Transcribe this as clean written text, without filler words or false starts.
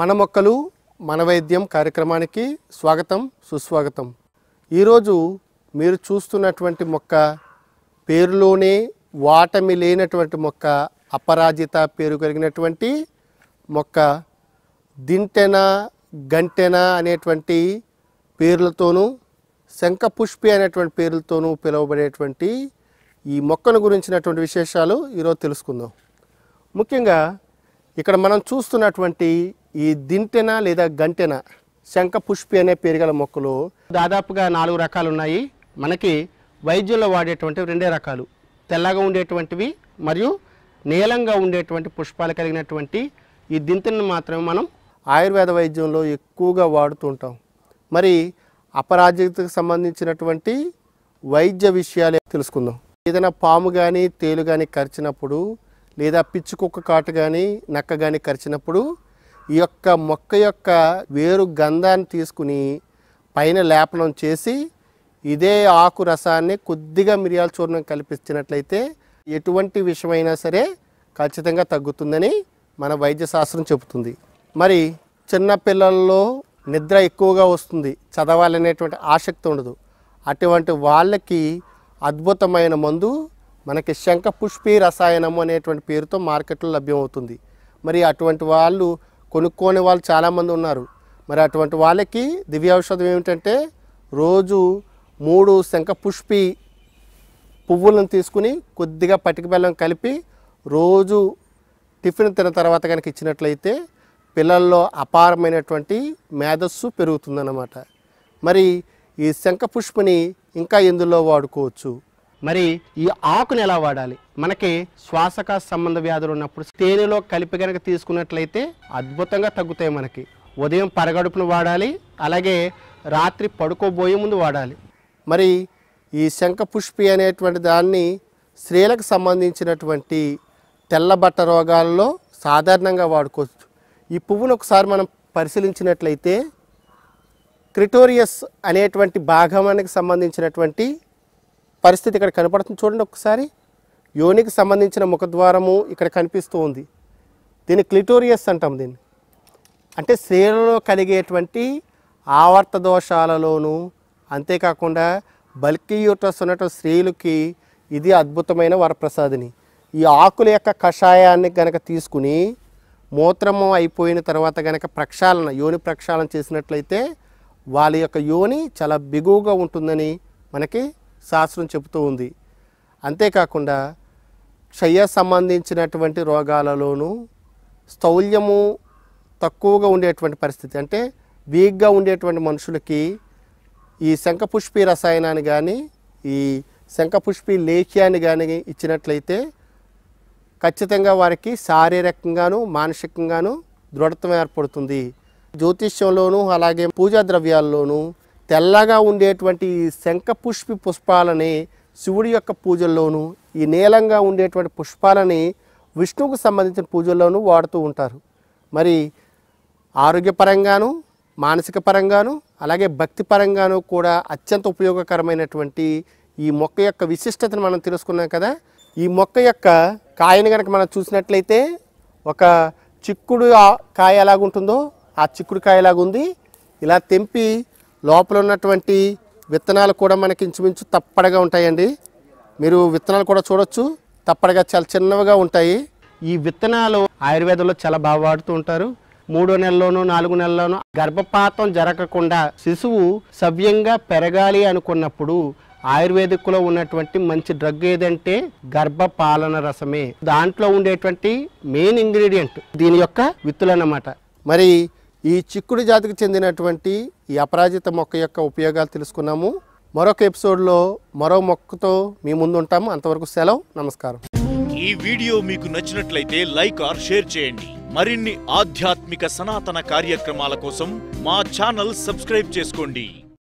మన మొక్కలు మన వైద్యం కార్యక్రమానికి స్వాగతం సుస్వాగతం. ఈరోజు మీరు చూస్తున్నటువంటి మొక్క పేరులోనే వాటమి లేనటువంటి మొక్క, అపరాజిత పేరు కలిగినటువంటి మొక్క. దింటెన గంటెన అనేటువంటి పేర్లతోనూ శంఖపుష్పి అనేటువంటి పేర్లతోనూ పిలువబడేటువంటి ఈ మొక్కను గురించినటువంటి విశేషాలు ఈరోజు తెలుసుకుందాం. ముఖ్యంగా ఇక్కడ మనం చూస్తున్నటువంటి ఈ దింటెన లేదా గంటెన శంఖపుష్పి అనే పేరు గల మొక్కలు దాదాపుగా 4 రకాలు ఉన్నాయి. మనకి వైద్యంలో వాడేటువంటి 2 రకాలు, తెల్లగా ఉండేటువంటివి మరియు నీలంగా ఉండేటువంటి పుష్పాలు కలిగినటువంటి ఈ దింటెనను మాత్రమే మనం ఆయుర్వేద వైద్యంలో ఎక్కువగా వాడుతుంటాం. మరి అపరాజితకు సంబంధించినటువంటి వైద్య విషయాలు తెలుసుకుందాం. ఏదైనా పాము కానీ తేలు కానీ కరిచినప్పుడు లేదా పిచ్చుకొక్క కాటు కానీ నక్క కానీ కరిచినప్పుడు ఈ యొక్క మొక్క యొక్క వేరు గంధాన్ని తీసుకుని పైన లేపనం చేసి ఇదే ఆకు రసాన్ని కొద్దిగా మిరియాల చూర్ణం కల్పించినట్లయితే ఎటువంటి విషమైనా సరే ఖచ్చితంగా తగ్గుతుందని మన వైద్య శాస్త్రం చెబుతుంది. మరి చిన్నపిల్లల్లో నిద్ర ఎక్కువగా వస్తుంది, చదవాలనేటువంటి ఆసక్తి ఉండదు. అటువంటి వాళ్ళకి అద్భుతమైన మందు మనకి శంఖపుష్పి రసాయనము అనేటువంటి పేరుతో మార్కెట్లో లభ్యమవుతుంది. మరి అటువంటి వాళ్ళు కొనుక్కోని వాళ్ళు చాలామంది ఉన్నారు. మరి అటువంటి వాళ్ళకి దివ్య ఔషధం ఏమిటంటే రోజు 3 శంఖపుష్పి పువ్వులను తీసుకుని కొద్దిగా పటిక బెల్లం కలిపి రోజు టిఫిన్ తిన్న తర్వాత కనుక ఇచ్చినట్లయితే పిల్లల్లో అపారమైనటువంటి మేధస్సు పెరుగుతుందన్నమాట. మరి ఈ శంఖపుష్పిని ఇంకా ఎందులో వాడుకోవచ్చు, మరి ఈ ఆకును ఎలా వాడాలి, మనకి శ్వాసక సంబంధ వ్యాధులు ఉన్నప్పుడు తేనెలో కలిపి కనుక తీసుకున్నట్లయితే అద్భుతంగా తగ్గుతాయి. మనకి ఉదయం పరగడుపును వాడాలి, అలాగే రాత్రి పడుకోబోయే ముందు వాడాలి. మరి ఈ శంఖపుష్పి అనేటువంటి దాన్ని స్త్రీలకు సంబంధించినటువంటి తెల్లబట్ట రోగాల్లో సాధారణంగా వాడుకోవచ్చు. ఈ పువ్వును ఒకసారి మనం పరిశీలించినట్లయితే క్రిటోరియస్ అనేటువంటి భాగానికి సంబంధించినటువంటి పరిస్థితి ఇక్కడ కనపడుతుంది. చూడండి ఒకసారి, యోనికి సంబంధించిన ముఖద్వారము ఇక్కడ కనిపిస్తూ ఉంది. దీన్ని క్లిటోరియస్ అంటాం. దీన్ని అంటే స్త్రీలలో కలిగేటువంటి ఆవర్త దోషాలలోనూ అంతేకాకుండా బల్కీ యూట్రస్ ఉన్నటువంటి స్త్రీలకి ఇది అద్భుతమైన వరప్రసాదిని. ఈ ఆకుల యొక్క కషాయాన్ని గనక తీసుకుని మూత్రము అయిపోయిన తర్వాత గనక ప్రక్షాళన యోని ప్రక్షాళన చేసినట్లయితే వాళ్ళ యొక్క యోని చాలా బిగువుగా ఉంటుందని మనకి శాస్త్రం చెబుతూ ఉంది. అంతేకాకుండా క్షయ సంబంధించినటువంటి రోగాలలోనూ స్థౌల్యము తక్కువగా ఉండేటువంటి పరిస్థితి అంటే వీక్గా ఉండేటువంటి మనుషులకి ఈ శంఖపుష్పి రసాయనాన్ని కానీ ఈ శంఖపుష్పి లేఖ్యాన్ని కానీ ఇచ్చినట్లయితే ఖచ్చితంగా వారికి శారీరకంగాను మానసికంగాను దృఢత్వం ఏర్పడుతుంది. జ్యోతిష్యంలోనూ అలాగే పూజా ద్రవ్యాల్లోనూ తెల్లగా ఉండేటువంటి శంఖపుష్పి పుష్పాలని శివుడి యొక్క పూజల్లోనూ, ఈ నీలంగా ఉండేటువంటి పుష్పాలని విష్ణువుకు సంబంధించిన పూజల్లోనూ వాడుతూ ఉంటారు. మరి ఆరోగ్యపరంగాను మానసిక పరంగాను అలాగే భక్తి పరంగాను కూడా అత్యంత ఉపయోగకరమైనటువంటి ఈ మొక్క యొక్క విశిష్టతను మనం తెలుసుకున్నాం కదా. ఈ మొక్క యొక్క కాయను కనుక మనం చూసినట్లయితే ఒక చిక్కుడు కాయ ఎలాగుంటుందో ఆ చిక్కుడు కాయ ఎలాగుంది. ఇలా తెంపి లోపల ఉన్నటువంటి విత్తనాలు కూడా మనకి ఇంచుమించు తప్పడగా ఉంటాయండి. మీరు విత్తనాలు కూడా చూడొచ్చు, తప్పడగా చాలా చిన్నవిగా ఉంటాయి. ఈ విత్తనాలు ఆయుర్వేదంలో చాలా బాగా వాడుతూ ఉంటారు. 3వ నెలలోనూ 4వ నెలలోనూ గర్భపాతం జరగకుండా శిశువు సవ్యంగా పెరగాలి అనుకున్నప్పుడు ఆయుర్వేదిక్లో ఉన్నటువంటి మంచి డ్రగ్ ఏదంటే గర్భపాలన రసమే. దాంట్లో ఉండేటువంటి మెయిన్ ఇంగ్రీడియంట్ దీని యొక్క విత్తులు అన్నమాట. మరి ఈ చిక్కుడు జాతికి చెందినటువంటి ఈ అపరాజిత మొక్క యొక్క ఉపయోగాలు తెలుసుకున్నాము. మరొక ఎపిసోడ్లో మరో మొక్కతో మీ ముందు ఉంటాము. అంతవరకు సెలవు, నమస్కారం. ఈ వీడియో మీకు నచ్చినట్లయితే లైక్ ఆర్ షేర్ చేయండి. మరిన్ని ఆధ్యాత్మిక సనాతన కార్యక్రమాల కోసం మా ఛానల్ సబ్స్క్రైబ్ చేసుకోండి.